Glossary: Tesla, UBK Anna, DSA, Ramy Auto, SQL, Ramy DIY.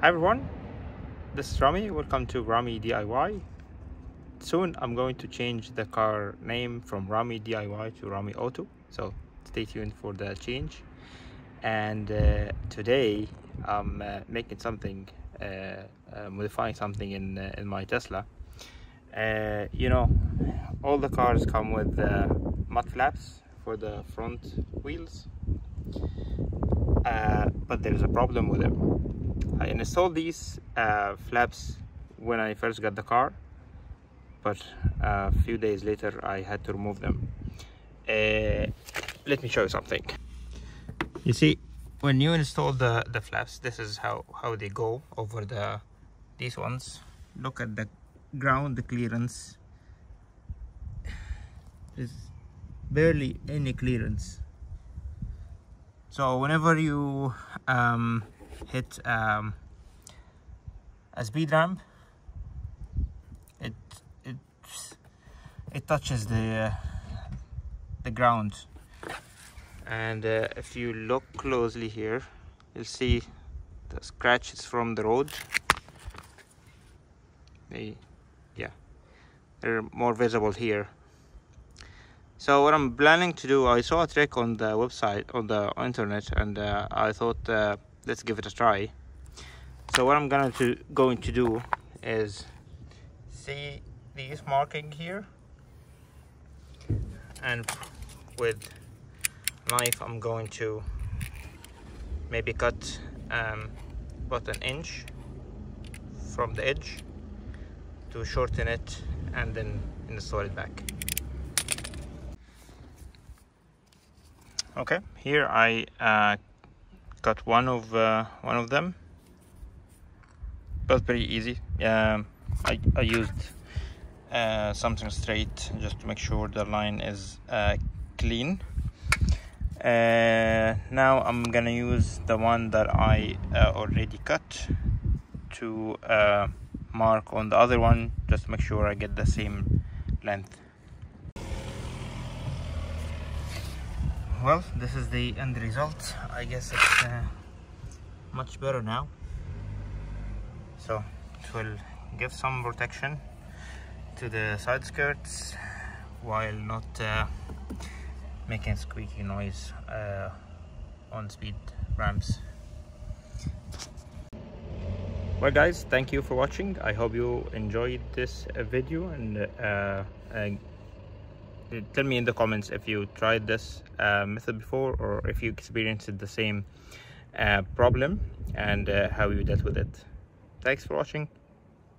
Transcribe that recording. Hi everyone, this is Ramy. Welcome to Ramy DIY. Soon I'm going to change the car name from Ramy DIY to Ramy Auto, so stay tuned for the change. And today I'm making something, modifying something in my Tesla. You know, all the cars come with mud flaps for the front wheels, but there is a problem with them. I installed these flaps when I first got the car, but a few days later I had to remove them. Let me show you something. You see, when you install the flaps, this is how they go over these ones. Look at the ground, the clearance. There's barely any clearance. So whenever you hit a speed ramp, it touches the ground. And if you look closely here, you'll see the scratches from the road. They're more visible here. So what I'm planning to do, I saw a trick on the website, on the internet, and I thought let's give it a try. So what I'm going to do is, see these marking here, and with knife I'm going to maybe cut about an inch from the edge to shorten it and then install it back. Okay, here I cut one of them. It was pretty easy. I used something straight just to make sure the line is clean. Now I'm gonna use the one that I already cut to mark on the other one, just to make sure I get the same length. Well, this is the end result. I guess it's much better now. So it will give some protection to the side skirts while not making squeaky noise on speed ramps. Well guys, thank you for watching. I hope you enjoyed this video, and tell me in the comments if you tried this method before, or if you experienced the same problem and how you dealt with it. Thanks for watching.